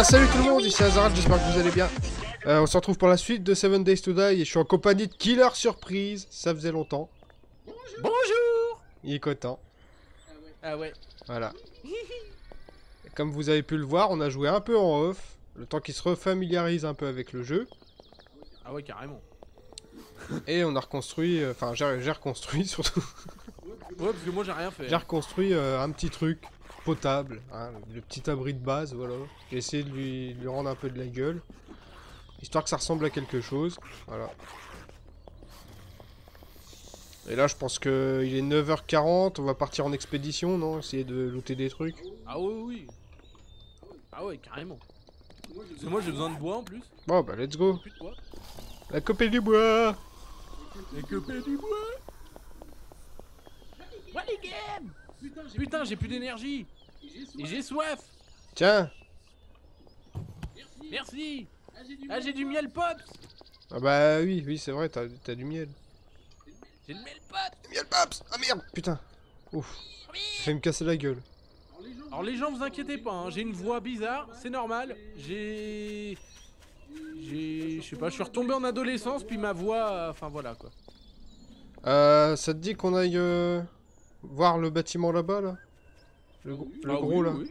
bien salut tout le monde, ici Azarath, j'espère que vous allez bien. On se retrouve pour la suite de Seven Days to Die et je suis en compagnie de Killer Surprise, ça faisait longtemps. Bonjour. Il est content. Ah ouais. Voilà. Comme vous avez pu le voir, on a joué un peu en off, le temps qu'il se refamiliarise un peu avec le jeu. Ah ouais, carrément. Et on a reconstruit, enfin j'ai reconstruit surtout. Ouais, parce que moi j'ai rien fait. J'ai reconstruit un petit truc potable, hein, le petit abri de base, voilà. J'ai essayé de lui rendre un peu de la gueule, histoire que ça ressemble à quelque chose, voilà. Et là je pense que il est 9h40, on va partir en expédition, non? Essayer de looter des trucs. Ah oui, oui. Ah ouais, carrément. Parce que moi j'ai besoin de bois en plus. Bon bah let's go. La copée du bois. La copée du bois. What the game? Putain, j'ai plus d'énergie. Et j'ai soif. Tiens. Merci. Ah, j'ai du miel pops. Ah bah oui, oui, c'est vrai, t'as du miel. J'ai le miel pops. Du miel pops. Ah merde, putain. Ouf. Je vais me casser la gueule. Alors les gens, vous inquiétez pas, hein, j'ai une voix bizarre, c'est normal. Je sais pas, je suis retombé en adolescence, puis ma voix... Enfin voilà quoi. Ça te dit qu'on aille... voir le bâtiment là-bas, là, le gros, là. Oui.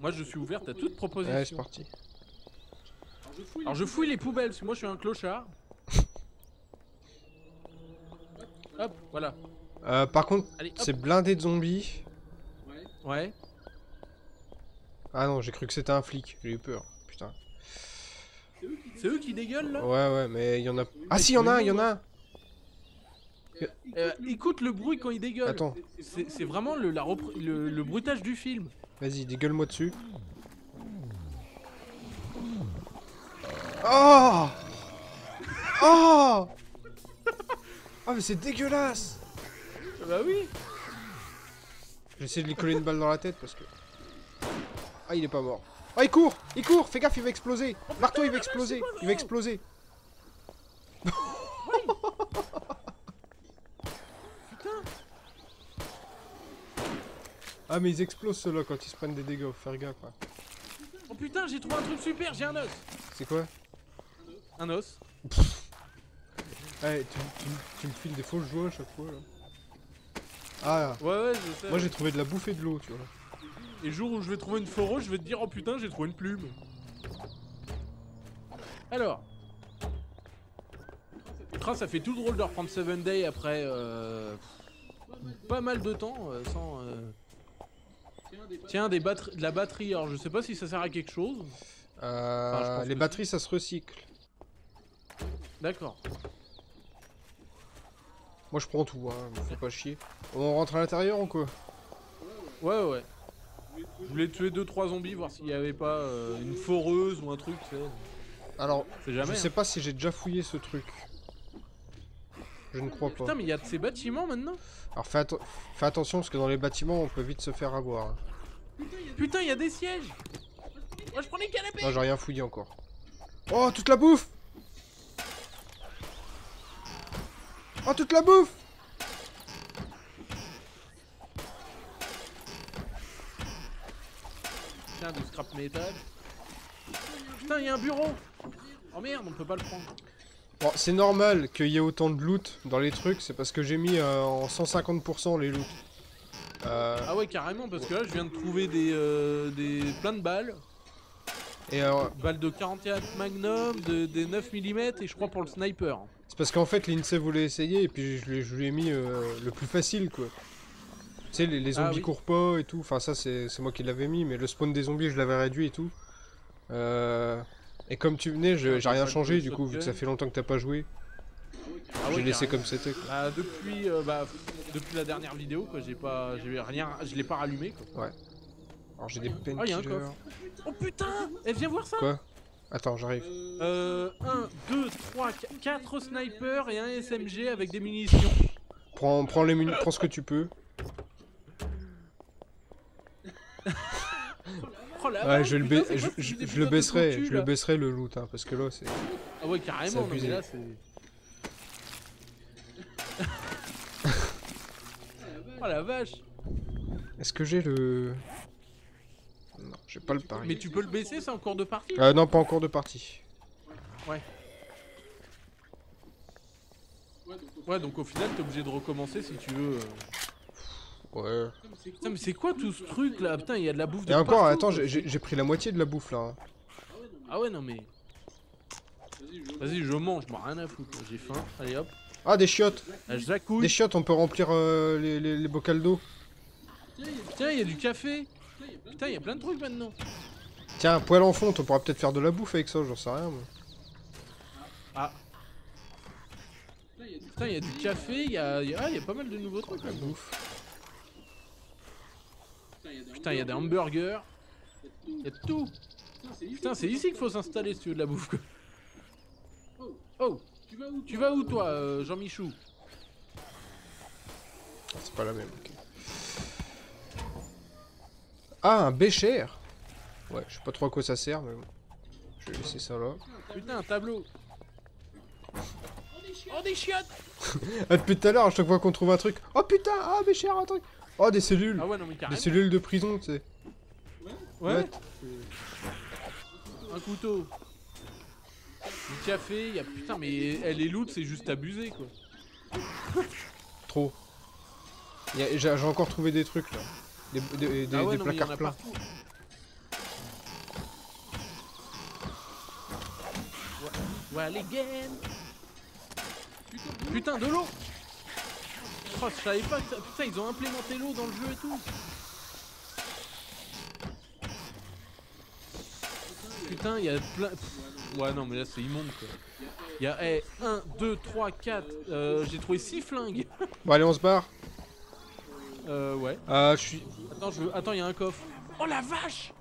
Moi, je suis ouverte à toute proposition. Allez, c'est parti. Alors, je fouille les poubelles, parce que moi, je suis un clochard. Hop, voilà. Par contre, c'est blindé de zombies. Ouais. Ah non, j'ai cru que c'était un flic. J'ai eu peur, putain. C'est eux qui dégueulent, là? Ouais, mais il y en a... Ah si, il y en a un, écoute le bruit quand il dégueule. Attends. C'est vraiment le bruitage du film. Vas-y, dégueule-moi dessus. Oh. Oh. Oh mais c'est dégueulasse. Bah oui. J'essaie de lui coller une balle dans la tête parce que... Ah il est pas mort. Ah il court. Il court. Fais gaffe, il va exploser. Marre-toi, il va exploser. Il va exploser. Ah mais ils explosent ceux-là quand ils se prennent des dégâts, faut faire gaffe quoi. Oh putain, j'ai trouvé un truc super, j'ai un os. C'est quoi? Un os. Allez, tu me files des fausses joies à chaque fois là. Ah là. Ouais, je sais. Moi j'ai trouvé de la bouffe et de l'eau, tu vois. Et le jour où je vais trouver une forêt, je vais te dire oh putain, j'ai trouvé une plume. Alors. Putain, ça fait tout drôle de reprendre Seven Day après pas mal de temps sans... Tiens, de la batterie, alors je sais pas si ça sert à quelque chose. Enfin, les batteries ça se recycle. D'accord. Moi je prends tout, hein, faut pas chier. On rentre à l'intérieur ou quoi? Ouais. Je voulais tuer 2-3 zombies, voir s'il y avait pas une foreuse ou un truc, tu sais. Alors, jamais, je sais pas si j'ai déjà fouillé ce truc. Je ne crois pas. Putain, mais il y a de ces bâtiments maintenant? Alors fais attention parce que dans les bâtiments on peut vite se faire avoir. Putain, il y a des sièges. Moi je prends les canapés. Non, j'ai rien fouillé encore. Oh, toute la bouffe. Oh, toute la bouffe. Putain, du scrap métal. Putain, il y a un bureau. Oh merde, on peut pas le prendre. Bon, c'est normal qu'il y ait autant de loot dans les trucs, c'est parce que j'ai mis en 150% les loots. Ah ouais, carrément, parce que là je viens de trouver plein de balles. Et balles de 44 magnum, des 9 mm et je crois pour le sniper. C'est parce qu'en fait l'INSEE voulait essayer et puis je lui ai mis le plus facile quoi. Tu sais, les zombies courent pas et tout, enfin ça c'est moi qui l'avais mis, mais le spawn des zombies je l'avais réduit et tout. Et comme tu venais, j'ai rien changé du coup, vu que ça fait longtemps que t'as pas joué. Ah ouais, j'ai laissé comme c'était quoi. Bah, depuis la dernière vidéo quoi, je l'ai pas rallumé quoi. Ouais. Alors j'ai des painkillers. Oh putain, viens voir ça. Quoi? Attends, j'arrive. 1, 2, 3, 4 snipers et un SMG avec des munitions. Prends ce que tu peux. Ouais, je le baisserai le loot, hein, parce que là c'est... Ah ouais, carrément, non, mais là c'est... Oh la vache. Est-ce que j'ai le... Non, j'ai pas le pari. Mais tu peux le baisser, c'est en cours de partie? Non, pas en cours de partie. Ouais. Ouais, donc au final, t'es obligé de recommencer si tu veux. Ouais. Putain, mais c'est quoi tout ce truc là? Putain, il y a de la bouffe de... Et encore, partout, attends, j'ai pris la moitié de la bouffe là. Ah ouais, non mais... Vas-y, je mange, moi rien à foutre, j'ai faim. Allez hop. Ah, des chiottes. Ah, je la couille. Des chiottes, on peut remplir les bocals d'eau. Tiens, il y a du café. Putain, il y a plein de trucs maintenant. Tiens, un poêle en fonte, on pourra peut-être faire de la bouffe avec ça, j'en sais rien moi. Ah. Putain, il y a du café, il y a... Ah, il y a pas mal de nouveaux trucs là. Bouffe. Putain, il y a des hamburgers. Il y a tout. Putain, c'est ici qu'il faut s'installer si tu veux de la bouffe. Oh, tu vas où toi, Jean-Michou? C'est pas la même, ok. Ah, un bécher. Ouais, je sais pas trop à quoi ça sert, mais bon. Je vais laisser ça là. Putain, un tableau. Oh, des chiottes. Ah, depuis tout à l'heure, à chaque fois qu'on trouve un truc. Oh putain, ah, bécher, un truc. Oh, des cellules. Ah ouais, non, mais carrément. Des cellules de prison, tu sais. Ouais. Un couteau. Du café, il y a... Putain, mais elle est loot, c'est juste abusé, quoi. Trop. J'ai encore trouvé des trucs, là. Des placards pleins. Well again. Putain, de l'eau. Oh, je savais pas que ça... Putain, ils ont implémenté l'eau dans le jeu et tout. Putain, il y a plein... Ouais, non, mais là, c'est immonde, quoi. Il y a 1, 2, 3, 4... J'ai trouvé 6 flingues. Bon, allez, on se barre. Ouais. Je suis... Attends, il y a un coffre. Oh, la vache.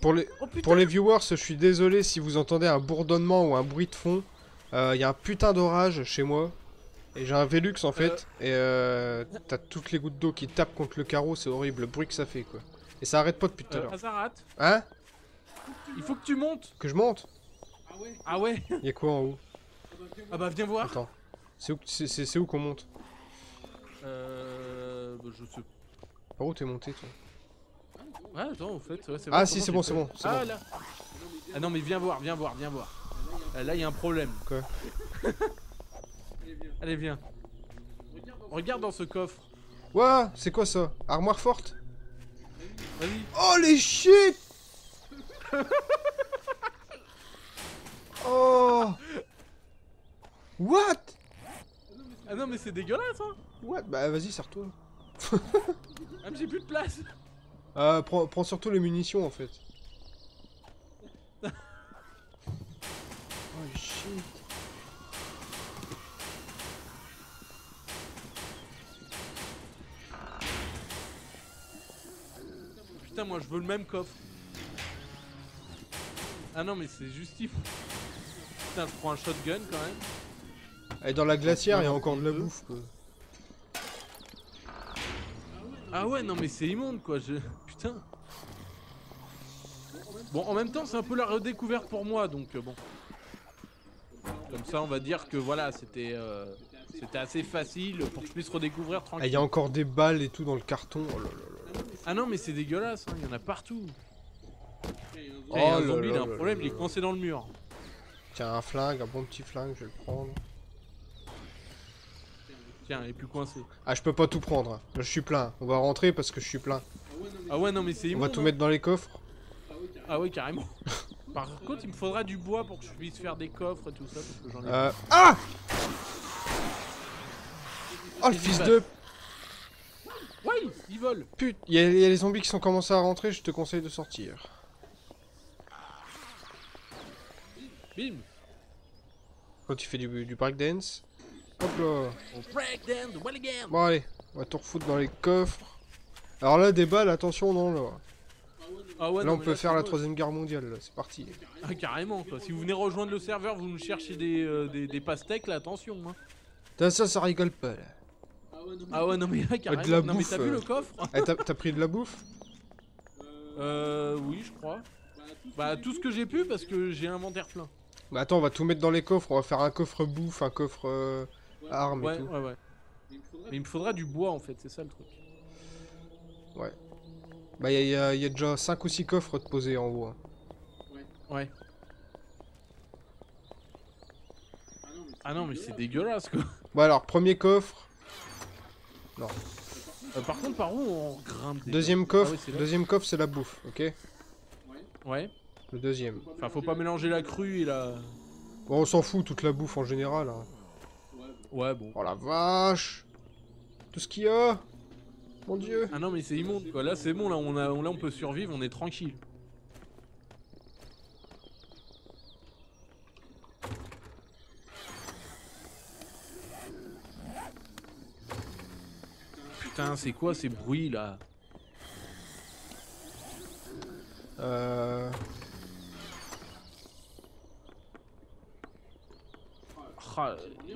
Pour les viewers, je suis désolé si vous entendez un bourdonnement ou un bruit de fond. Il y a un putain d'orage chez moi. Et j'ai un Velux, en fait. Et t'as toutes les gouttes d'eau qui tapent contre le carreau. C'est horrible, le bruit que ça fait, quoi. Et ça arrête pas depuis tout à l'heure. Azarath. Hein? Il faut que tu montes. Que je monte? Ah ouais. Y'a quoi en haut? Ah bah viens voir. Attends. C'est où qu'on monte? Bah, je sais. Par où t'es monté toi? Ouais, attends, en fait. Ouais, ah si, c'est bon. Ah là. Ah non mais viens voir. Là y'a un problème. Quoi? Allez viens. Regarde dans ce coffre. Ouah, c'est quoi ça? Armoire forte? Oh les shit. Oh. What? Ah non mais c'est dégueulasse hein. What? Bah vas-y serre-toi. Ah mais j'ai plus de place. Prends surtout les munitions en fait. Oh shit. Putain moi je veux le même coffre. Ah non mais c'est justif. Putain je prends un shotgun quand même. Et dans la glacière il y a encore de la bouffe quoi. Ah ouais non mais c'est immonde quoi je... Putain. Bon en même temps c'est un peu la redécouverte pour moi donc bon. Comme ça on va dire que voilà c'était assez facile pour que je puisse redécouvrir tranquille. Il y a encore des balles et tout dans le carton. Oh là là là. Ah non mais c'est dégueulasse hein, il y en a partout. Oh le zombie, il a un problème, il est coincé dans le mur. Tiens, un flingue, un bon petit flingue, je vais le prendre. Tiens, il est plus coincé. Ah, je peux pas tout prendre. Je suis plein. On va rentrer parce que je suis plein. Ah ouais, non mais c'est immonde. On va tout mettre dans les coffres. Ah ouais, carrément. Par contre, il me faudra du bois pour que je puisse faire des coffres et tout ça parce que j'en ai pas. Ah. Oh le fils de... Ouais, ils volent. Putain, il y a les zombies qui sont commencés à rentrer, je te conseille de sortir. Bim. Quand tu fais du breakdance. Hop là. On breakdance, well again. Bon allez, on va tout refoutre dans les coffres. Alors là des balles, attention non là. Ah ouais, là on peut faire la 3ème guerre mondiale là, c'est parti. Ah carrément quoi, si vous venez rejoindre le serveur, vous nous cherchez des pastèques là, attention hein. T'as ça rigole pas là. Ah ouais non mais là carrément, de la bouffe, non mais t'as vu le coffre. T'as pris de la bouffe? Oui je crois. Bah tout ce que j'ai pu parce que j'ai un inventaire plein. Bah attends, on va tout mettre dans les coffres, on va faire un coffre bouffe, un coffre arme et tout. Ouais. Mais il me faudra du bois en fait, c'est ça le truc. Ouais. Bah y a déjà 5 ou 6 coffres de poser en haut. Hein. Ouais. Ah non mais c'est dégueulasse quoi. Bon alors premier coffre. Non. Par contre par où on grimpe des deuxième coffre c'est la bouffe, ok. Ouais. Le deuxième. Enfin faut pas mélanger la crue et la... Bon, on s'en fout, toute la bouffe en général. Hein. Ouais bon. Oh la vache. Tout ce qu'il y a. Mon dieu. Ah non mais c'est immonde quoi, là c'est bon, là on peut survivre, on est tranquille. Putain c'est quoi ces bruits là?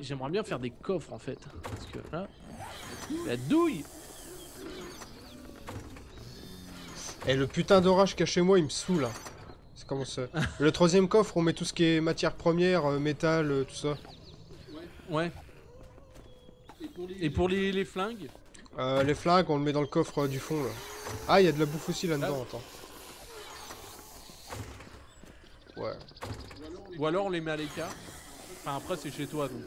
J'aimerais bien faire des coffres en fait. Parce que là. La douille! Eh le putain d'orage qu'il y a chez moi il me saoule. C'est comment ça? Le troisième coffre on met tout ce qui est matière première, métal, tout ça. Ouais. Et pour les flingues? Les flingues on le met dans le coffre du fond là. Ah il y a de la bouffe aussi là-dedans, attends. Ouais. Ou alors on les met à l'écart. Enfin après c'est chez toi donc...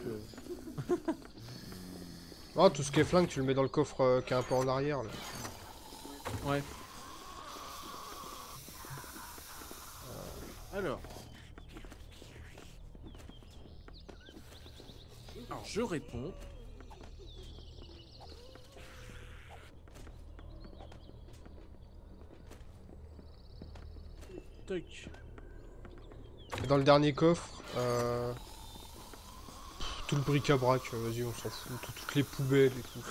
Oh, tout ce qui est flingue tu le mets dans le coffre qui est un peu en arrière là. Ouais. Alors... je réponds... Toc. Dans le dernier coffre... tout le bric-à-brac, vas-y, on s'en fout, toutes les poubelles et tout.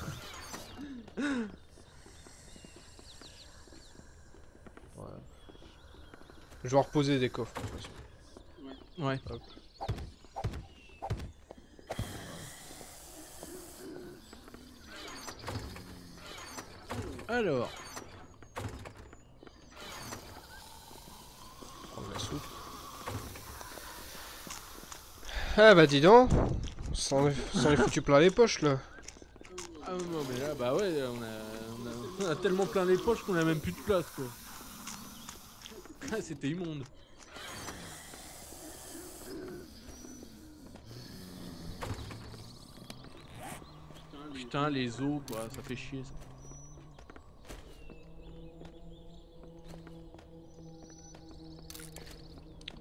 Ouais. Je dois reposer des coffres, de toute façon. Ouais. Hop. Alors... prendre la soupe. Ah bah dis donc, sans les foutus plein les poches là. Ah non mais là bah ouais on a tellement plein les poches qu'on a même plus de place quoi. Ah c'était immonde. Putain les os quoi, ça fait chier ça.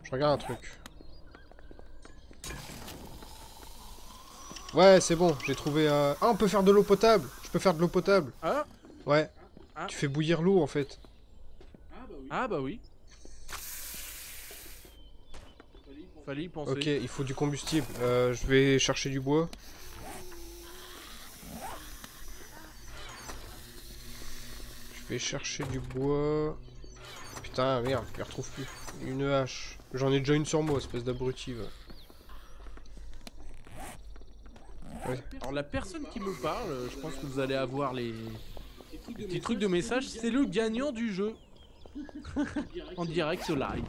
Je regarde un truc. Ouais c'est bon, j'ai trouvé... Ah on peut faire de l'eau potable. Je peux faire de l'eau potable. Ah. Ouais. Ah. Tu fais bouillir l'eau en fait. Ah bah oui. Fallait y penser. Ok, il faut du combustible. Je vais chercher du bois. Putain merde, je les retrouve plus. Une hache. J'en ai déjà une sur moi, espèce d'abruti. Ouais. Alors la personne qui me parle, je pense que vous allez avoir les petits trucs de message, c'est le gagnant du jeu. En direct live.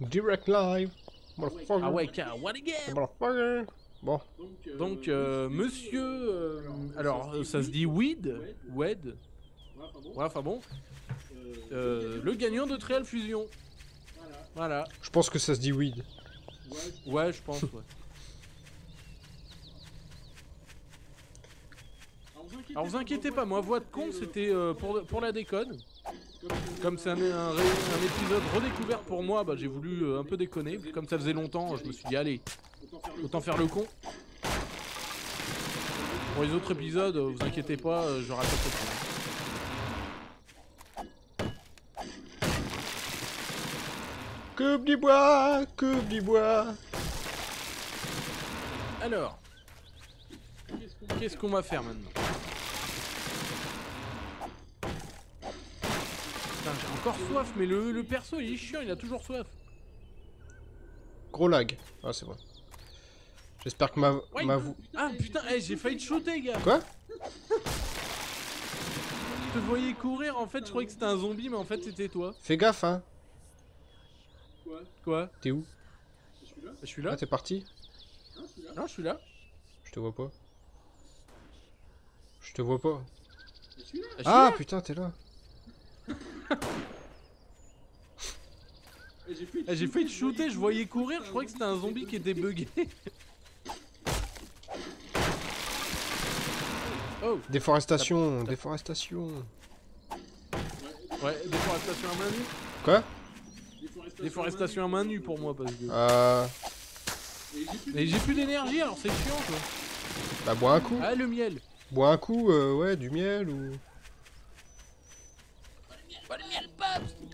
Direct live. Ah ouais, what again. Bon. Donc monsieur... alors ça se dit Wed. Ouais, enfin bon. Le gagnant de Trials Fusion. Voilà. Je pense que ça se dit Wed. Ouais, je pense, ouais. Alors vous inquiétez pas, moi voix de con c'était pour la déconne. Comme c'est un épisode redécouvert pour moi, bah j'ai voulu un peu déconner. Comme ça faisait longtemps, je me suis dit allez, autant faire le con. Pour les autres épisodes, vous inquiétez pas, je raconte autrement. Coupe du bois, coupe du bois. Alors, qu'est-ce qu'on va faire maintenant? J'ai encore soif, mais le perso il est chiant, il a toujours soif. Gros lag. Ah c'est bon. J'espère que ma voix... Ah putain, hey, j'ai failli te shooter gars. Quoi? Je te voyais courir, en fait je croyais que c'était un zombie, mais en fait c'était toi. Fais gaffe hein. Quoi? T'es où? Je suis là. Ah t'es parti? Non je suis là. Je te vois pas. Je te vois pas. Ah putain t'es là. J'ai failli te shooter, je voyais courir, je croyais que c'était un zombie qui était bugué. Oh. Déforestation, déforestation. Ouais, déforestation à main nue. Quoi? Déforestation à main nue pour moi parce que... Mais j'ai plus d'énergie alors c'est chiant quoi. Bah bois un coup. Ah le miel. Bois un coup, ouais, du miel ou...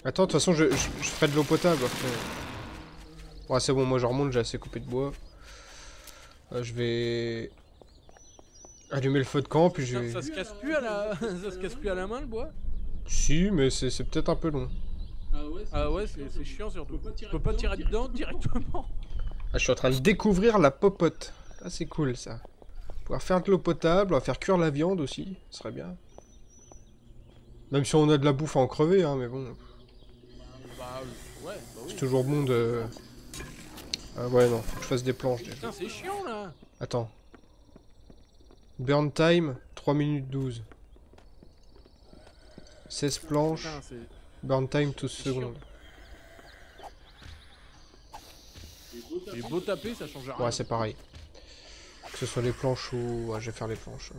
Attends, de toute façon, je ferai de l'eau potable après. Ouais, c'est bon, moi je remonte, j'ai assez coupé de bois. Je vais allumer le feu de camp, puis je vais... Ça se casse plus à la... ça se casse plus à la main le bois? Si, mais c'est peut-être un peu long. Ah ouais, c'est chiant surtout. Tu peux pas tirer dedans directement. Ah, je suis en train de découvrir la popote. Ah, c'est cool ça. Pouvoir faire de l'eau potable, on va faire cuire la viande aussi, ce serait bien. Même si on a de la bouffe à en crever, hein, mais bon. Bah, ouais, oui. C'est toujours bon de... Ah ouais, non, faut que je fasse des planches déjà. Putain, c'est chiant, là. Attends. Burn time, 3 minutes 12. 16 planches. Putain, burn time, 12 secondes. J'ai beau taper, ça change rien. Ouais, c'est pareil. Que ce soit les planches ou... Ouais, je vais faire les planches.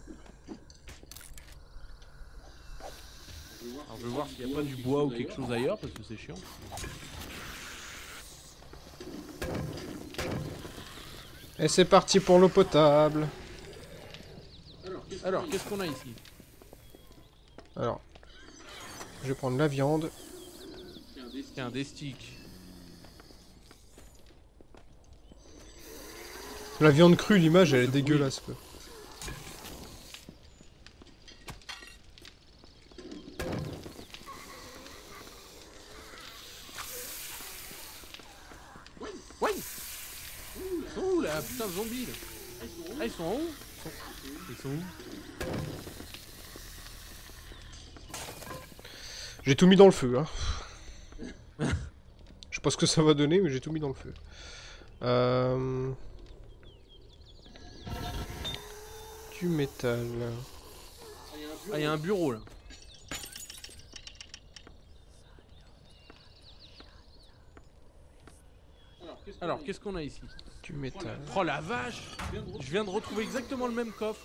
Alors je vais voir s'il n'y a pas du bois ou quelque chose ailleurs parce que c'est chiant. Et c'est parti pour l'eau potable. Alors qu'est-ce qu'on a ici? Alors je vais prendre la viande. Tiens, des sticks. La viande crue, l'image elle est dégueulasse quoi. Putain de zombies là. Ah ils sont en haut. Ils sont où? J'ai tout mis dans le feu hein. Je sais pas ce que ça va donner mais j'ai tout mis dans le feu. Du métal. Ah y'a un bureau là. Alors qu'est-ce qu'on a ici? Du métal. Oh la vache! Je viens de retrouver exactement le même coffre.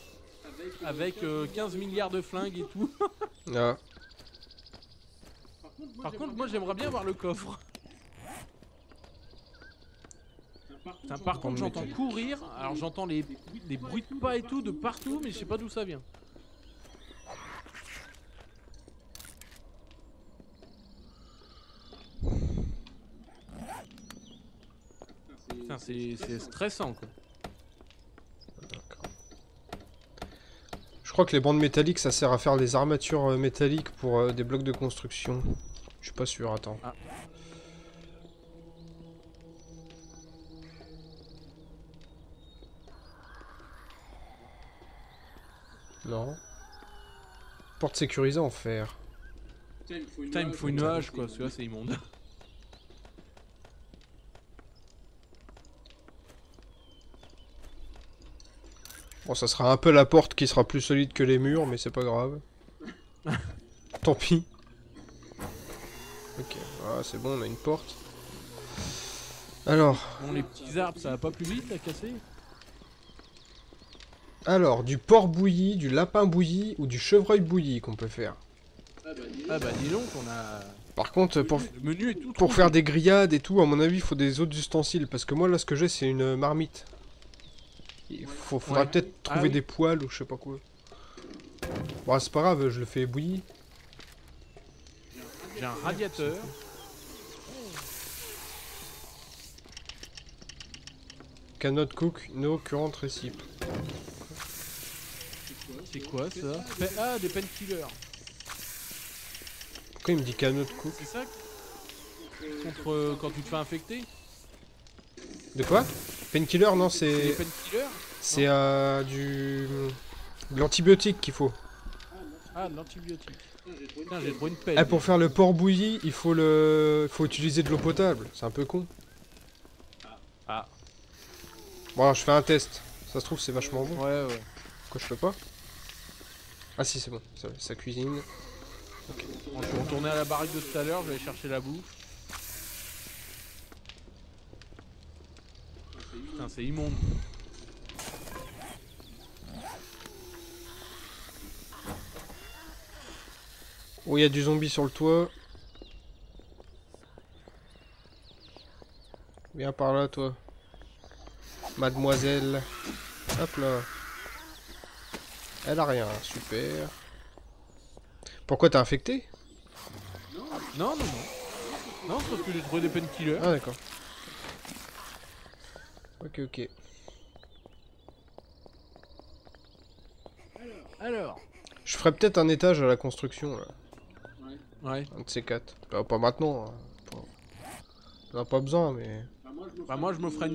Avec 15 milliards de flingues et tout. Ah. Par contre, moi j'aimerais bien avoir le coffre. Putain, par contre, j'entends courir. Alors j'entends les bruits de pas et tout de partout, mais je sais pas d'où ça vient. Putain, c'est stressant quoi. Je crois que les bandes métalliques ça sert à faire des armatures métalliques pour des blocs de construction. Je suis pas sûr, attends. Ah. Non. Porte sécurisée en fer. Putain, il me faut une hache quoi, celui-là c'est immonde. Bon, ça sera un peu la porte qui sera plus solide que les murs, mais c'est pas grave. Tant pis. Ok, voilà, c'est bon, on a une porte. Alors... Bon, les petits arbres, ça va pas plus vite, à casser? Alors, du porc bouilli, du lapin bouilli ou du chevreuil bouilli qu'on peut faire. Ah bah dis donc, on a... Par contre, pour faire des grillades et tout, à mon avis, il faut des autres ustensiles, parce que moi, là, ce que j'ai, c'est une marmite. Faudra peut-être trouver des poils ou je sais pas quoi. Bon, c'est pas grave, je le fais bouillir. J'ai un radiateur. Cannot cook no current recipe. C'est quoi ça? Ah, des pen killers. Pourquoi il me dit cannot cook? C'est ça? Contre quand tu te fais infecter? De quoi? Painkiller, non, c'est... C'est de l'antibiotique qu'il faut. Ah, de l'antibiotique. Putain, j'ai trop une pelle. Ah, pour faire le porc bouilli, il faut utiliser de l'eau potable. C'est un peu con. Ah. Bon, alors, je fais un test. Ça se trouve, c'est vachement bon. Ouais, ouais. Pourquoi je peux pas? Ah si, c'est bon. Ça cuisine. Okay. Bon, je vais retourner à la baraque de tout à l'heure, je vais aller chercher la bouffe. Putain, c'est immonde. Oh, il y a du zombie sur le toit. Viens par là, toi. Mademoiselle. Hop là. Elle a rien, super. Pourquoi t'as infecté? Non. Non, sauf que j'ai trouvé des painkillers. Ah, d'accord. Ok. Alors. Je ferais peut-être un étage à la construction, là. Ouais. Un de ces quatre. Bah, pas maintenant. Hein. On n'a pas besoin, mais... Bah moi je me ferai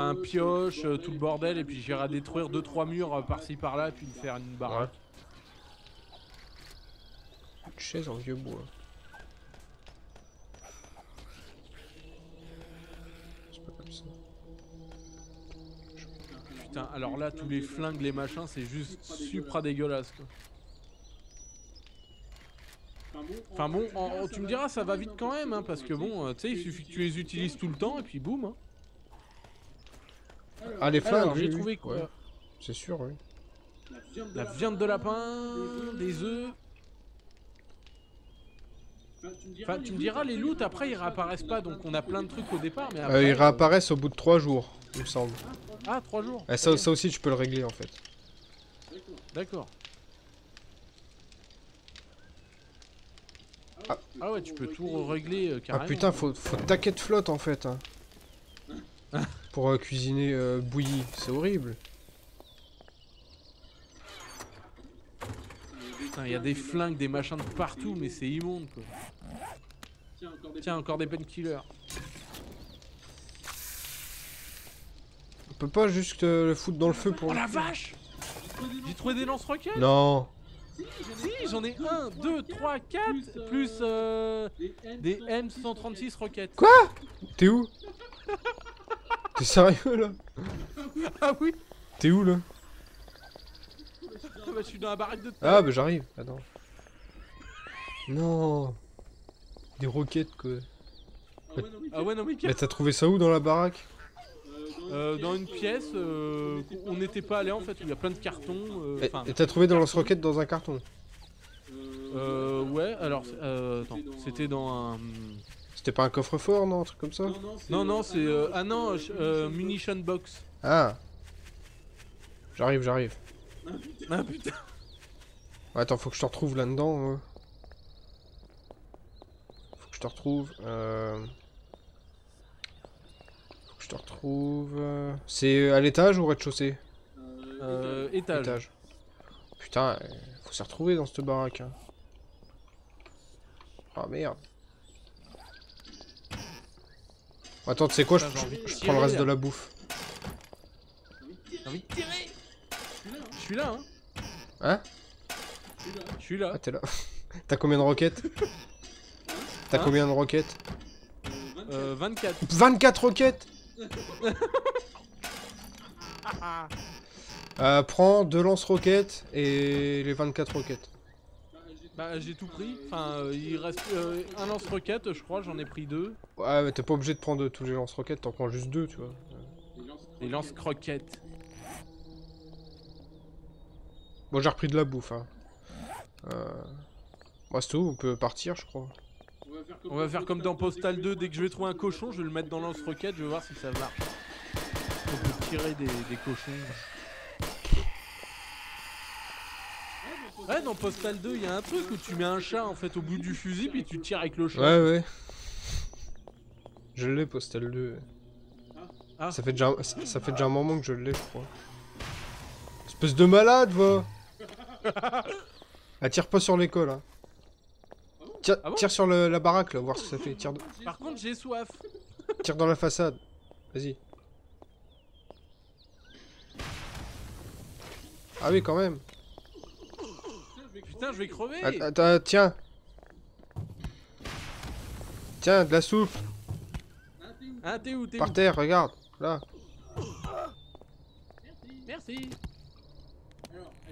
un pioche, tout le bordel, et puis j'irai à détruire 2-3 murs par-ci par-là, et puis me faire une baraque. Ouais. Une chaise en vieux bois. C'est pas comme ça. Putain, alors là, tous les flingues, les machins, c'est juste supra dégueulasse, quoi. Enfin bon, tu me diras, ça va vite quand même, hein, parce que bon, tu sais, il suffit que tu les utilises tout le temps et puis boum. Hein. Ah, les flingues, j'ai trouvé quoi. Ouais. C'est sûr, oui. La viande de lapin, des œufs. Enfin, tu me diras, les loots après ils réapparaissent pas, donc on a plein de trucs au départ. Mais après, ils réapparaissent au bout de 3 jours, il me semble. Ah, 3 jours. Et ça aussi, tu peux le régler en fait. D'accord. Ah ouais, tu peux tout régler carrément. Ah putain, faut taquet de flotte en fait. Hein. Pour cuisiner bouillie, c'est horrible. Putain, il y a des flingues, des machins de partout, mais c'est immonde quoi. Tiens, encore des painkillers. On peut pas juste le foutre dans le feu pour... Oh la vache! J'ai trouvé des lance-roquettes. Non. Si, j'en ai 1, 2, 3, 4, plus des M136 roquettes. Quoi? T'es où? T'es sérieux là? Ah oui. T'es où là? Bah, je suis dans la baraque de... Ah bah j'arrive, attends. Non. Des roquettes quoi. Ah ouais non mais... Mais t'as trouvé ça où dans la baraque? Dans une pièce on n'était pas allé en fait, où il y a plein de cartons. Et t'as trouvé dans lance-roquette dans un carton? Ouais, alors attends, c'était dans un... C'était pas un coffre-fort, non, un truc comme ça? Non, c'est... ah non, munition box. Ah. J'arrive. Ah putain. Attends, faut que je te retrouve là-dedans. Faut que je te retrouve... Je te retrouve... C'est à l'étage ou au rez-de-chaussée? Étage. Putain, faut se retrouver dans cette baraque. Hein. Ah merde. Attends, tu sais quoi, je prends le reste de la bouffe. J'ai envie de tirer. Je suis là, hein. Je suis là. Ah, t'es là. T'as combien de roquettes? T'as combien de roquettes? 24. 24 roquettes. Prends 2 lance-roquettes et les 24 roquettes. Bah j'ai tout pris, enfin il reste un lance-roquette je crois, j'en ai pris 2. Ouais mais t'es pas obligé de prendre tous les lance-roquettes, t'en prends juste 2 tu vois. Les lance-croquettes. Bon j'ai repris de la bouffe hein. Bah c'est tout, on peut partir je crois. On va faire comme dans Postal 2, dès que je vais trouver un cochon, je vais le mettre dans lance-roquette, je vais voir si ça marche. On peut tirer des cochons. Ouais, dans Postal 2, il y a un truc où tu mets un chat en fait au bout du fusil, puis tu tires avec le chat. Ouais. Je l'ai, Postal 2. Ah. Ça fait déjà un moment que je l'ai, je crois. Espèce de malade, va. Elle tire pas sur l'école, hein. Tire sur la baraque là, voir ce que ça fait. Par contre j'ai soif. Tire dans la façade. Vas-y. Ah oui quand même. Putain je vais crever. Attends, tiens. Tiens, de la soupe. Ah t'es où? Par terre, regarde. Là. Merci.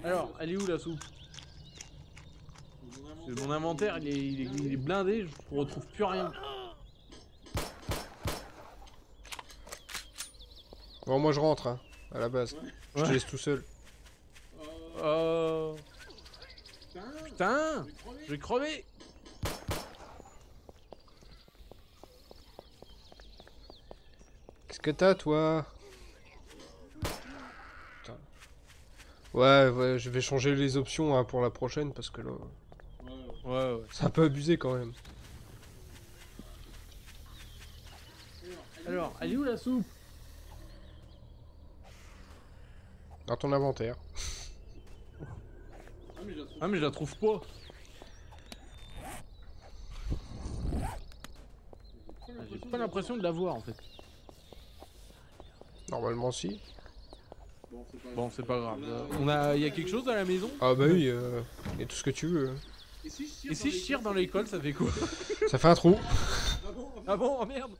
Alors, elle est où la soupe? Mon inventaire il est blindé, je ne retrouve plus rien. Bon, moi je rentre, hein, à la base. Ouais. Je te laisse tout seul. Putain, je vais crever. Qu'est-ce que t'as, toi? Putain. Ouais, je vais changer les options hein, pour la prochaine parce que là. Ouais. C'est un peu abusé quand même. Alors, elle est où la soupe? Dans ton inventaire. Ah mais je la trouve pas. J'ai pas l'impression de la voir en fait. Normalement si. Bon c'est pas grave. Il y a quelque chose à la maison? Ah bah oui, il y a tout ce que tu veux. Et si je tire dans l'école, ça fait quoi? Ça fait un trou. Ah bon, oh merde.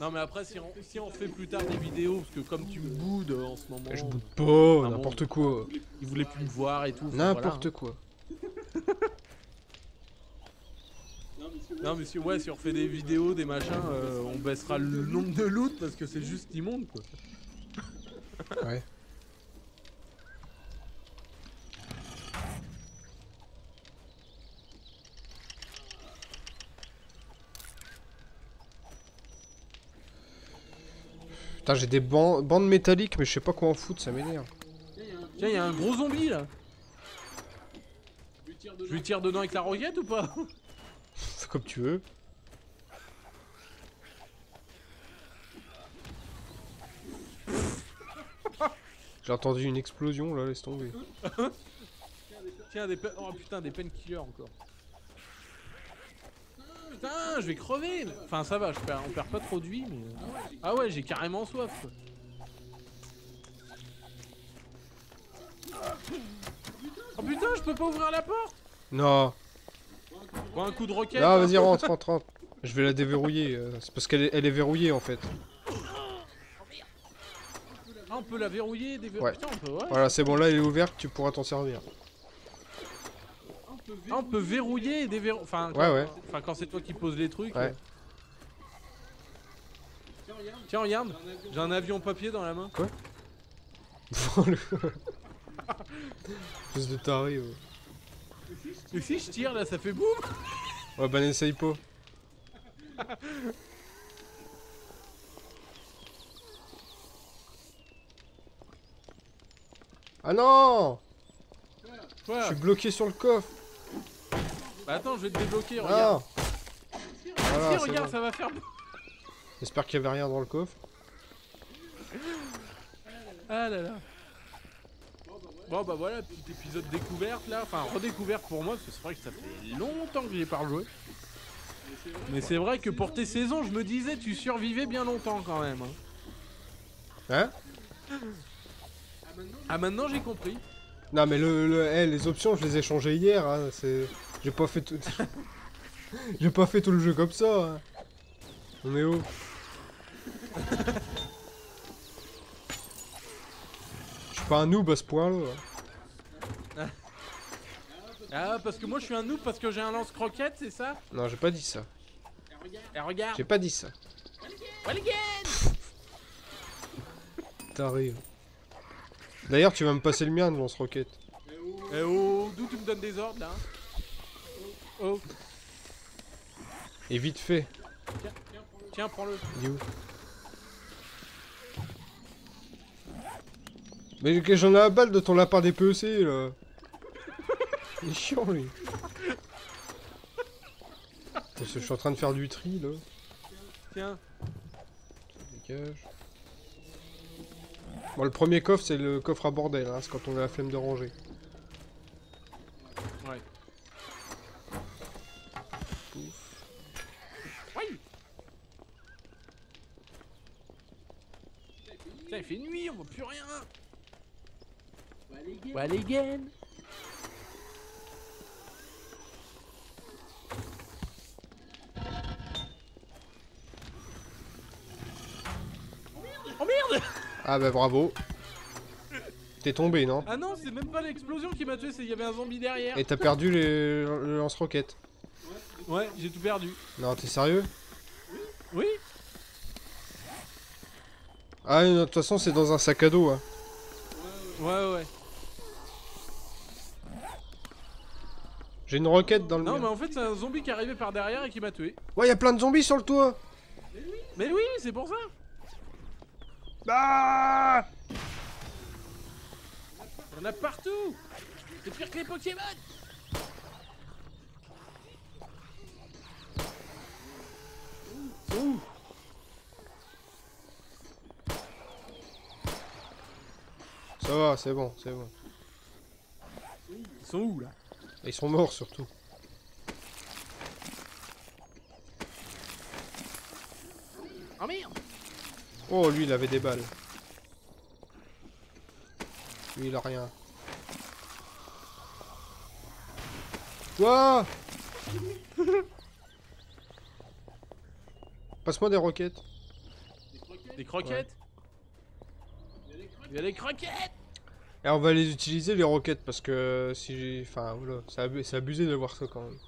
Non mais après si on fait plus tard des vidéos, parce que comme tu me boudes en ce moment... Je boude pas, n'importe quoi. Il voulait plus me voir et tout. N'importe quoi. Non mais si on fait des vidéos, des machins, on baissera le nombre de loot parce que c'est juste immonde quoi. Ouais. Putain, j'ai des bandes métalliques, mais je sais pas quoi en foutre, ça m'énerve. Tiens, y'a un gros zombie là. Je lui tire dedans avec la roquette ou pas? Fais comme tu veux. J'ai entendu une explosion là, laisse tomber. Tiens, oh putain, des painkillers encore. Putain, je vais crever! Enfin, ça va, on perd pas trop d'huile, mais. Ah ouais, j'ai carrément soif quoi. Oh putain, je peux pas ouvrir la porte! Non! Bon, un coup de roquette! Non, vas-y, rentre! Je vais la déverrouiller, c'est parce qu'elle est verrouillée en fait. Ah, on peut la verrouiller, Putain, on peut, ouais! Voilà, c'est bon, là elle est ouverte, tu pourras t'en servir. Ah, on peut verrouiller et déverrouiller. Enfin, quand c'est toi qui poses les trucs. Ouais. Tiens, regarde, j'ai un avion papier dans la main. Quoi? Plus de taré. Ouais. Mais si je tire là, ça fait boum. Ouais, bah n'essaye pas. Ah non! Quoi? Je suis bloqué sur le coffre. Bah attends, je vais te débloquer, regarde. Voilà, si, regarde, bon. Ça va faire... J'espère qu'il y avait rien dans le coffre. Ah là là. Bon bah voilà, petit épisode découverte là, enfin redécouverte pour moi, parce que c'est vrai que ça fait longtemps que j'ai pas rejoué. Mais c'est vrai que pour tes saisons, je me disais, tu survivais bien longtemps quand même. Hein? Ah maintenant j'ai compris. Non mais les options, je les ai changées hier, hein, c'est... J'ai pas fait tout... J'ai pas fait tout le jeu comme ça, hein. On est où? Je suis pas un noob à ce point-là. Hein. Ah, parce que moi je suis un noob parce que j'ai un lance-croquette, c'est ça? Non, j'ai pas dit ça. Et regarde. J'ai pas dit ça. T'arrives. D'ailleurs, tu vas me passer le mien de lance-roquette. Eh oh, d'où tu me donnes des ordres là? Oh. Et vite fait. Tiens, prends-le. Il est où? Mais j'en ai la balle de ton lapin des PEC là. Il est chiant lui. Je suis en train de faire du tri là. Tiens. Dégage. Bon, le premier coffre, c'est le coffre à bordel, hein, c'est quand on a la flemme de ranger. Ouais. Pouf. Oui. Putain, il fait nuit, on voit plus rien. Well again. Oh merde. Ah bah bravo. T'es tombé, non? Ah non, c'est même pas l'explosion qui m'a tué, c'est il y avait un zombie derrière. Et t'as perdu le lance-roquette? Ouais, j'ai tout perdu. Non, t'es sérieux? Oui. Ah, de toute façon, c'est dans un sac à dos. Hein. Ouais. J'ai une roquette dans le... Non, mais en fait, c'est un zombie qui est arrivé par derrière et qui m'a tué. Ouais, y'a plein de zombies sur le toit. Mais oui, c'est pour ça. Bah, on a partout. C'est pire que les Pokémon. Ouh. Ça va, c'est bon, c'est bon. Ils sont où là? Ils sont morts surtout. Oh merde! Oh, lui il avait des balles. Lui il a rien. Quoi? Passe-moi des roquettes. Des croquettes? Il y a des croquettes! Et on va les utiliser les roquettes parce que si j'ai... Enfin voilà, c'est abusé de voir ça quand même.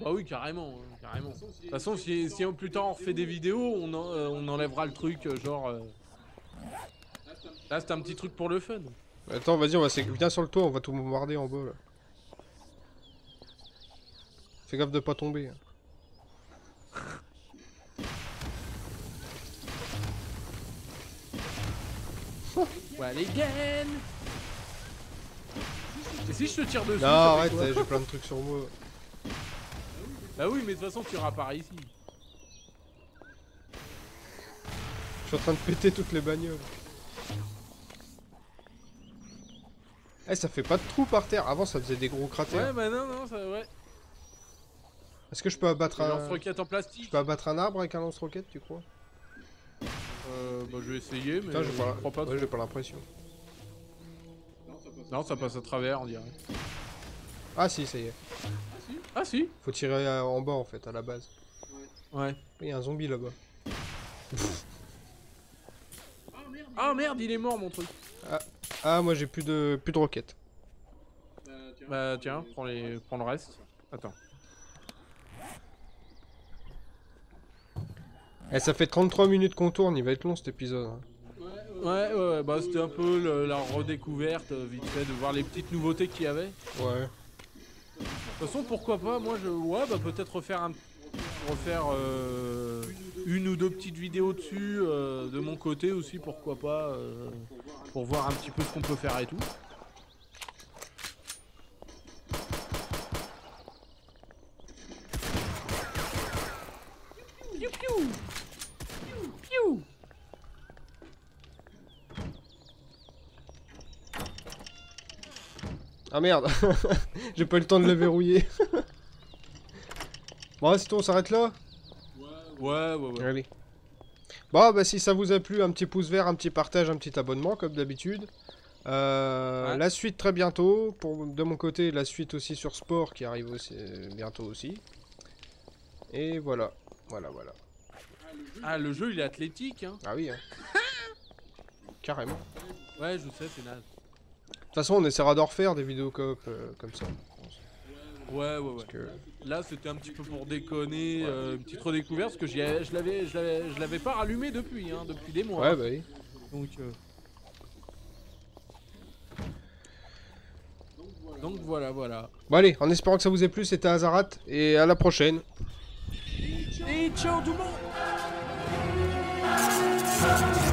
Bah oui, carrément. De toute façon, si plus tard on refait des vidéos, on enlèvera le truc, genre... Là, c'est un petit truc pour le fun. Attends, vas-y, viens sur le toit, on va tout bombarder en bas, là. Fais gaffe de pas tomber. Ouais, les gaines. Et si je te tire dessus? Non, arrête, j'ai plein de trucs sur moi. Bah oui, mais de toute façon, tu iras par ici. Je suis en train de péter toutes les bagnoles. Eh, ça fait pas de trou par terre. Avant, ça faisait des gros cratères. Ouais, bah non, ça... Ouais. Est-ce que je peux abattre un... lance-roquette en plastique. Je peux abattre un arbre avec un lance-roquette, tu crois? Bah, je vais essayer, mais... Putain, je crois pas. Ouais, j'ai pas l'impression. Non, ça passe à travers, on dirait. Ah si, ça y est. Ah si. Faut tirer en bas en fait, à la base. Ouais. Il y a un zombie là-bas. Ah merde, il est mort mon truc. Ah moi j'ai plus de roquettes. Bah tiens, prends le reste. Attends. Eh, ça fait 33 minutes qu'on tourne, il va être long cet épisode. Hein. Ouais, bah c'était un peu la redécouverte vite fait de voir les petites nouveautés qu'il y avait. Ouais. De toute façon, pourquoi pas, moi je... Ouais, bah peut-être refaire une ou deux petites vidéos dessus, de mon côté aussi, pourquoi pas, pour voir un petit peu ce qu'on peut faire et tout. Piou piou. Piou piou. Ah merde, j'ai pas eu le temps de le verrouiller. Bon, c'est tout, on s'arrête là? Ouais. Allez. Bon, bah si ça vous a plu, un petit pouce vert, un petit partage, un petit abonnement, comme d'habitude. Ouais. La suite très bientôt. De mon côté, la suite aussi sur Sport qui arrive aussi, bientôt aussi. Et voilà. Ah, le jeu il est athlétique, hein? Ah oui, hein. Carrément. Ouais, je sais, c'est naze. De toute façon, on essaiera de refaire des vidéos coop comme ça. Ouais. Que... Là, c'était un petit peu pour déconner, une petite redécouverte, parce que je l'avais pas rallumé depuis des mois. Ouais, bah oui. Donc voilà. Bon allez, en espérant que ça vous ait plu, c'était Azarath, et à la prochaine. Et ciao tout le monde.